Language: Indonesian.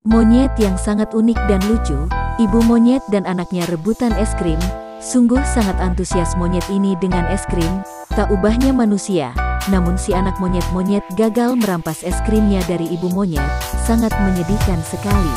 Monyet yang sangat unik dan lucu, ibu monyet dan anaknya rebutan es krim. Sungguh sangat antusias monyet ini dengan es krim, tak ubahnya manusia. Namun si anak monyet-monyet gagal merampas es krimnya dari ibu monyet, sangat menyedihkan sekali.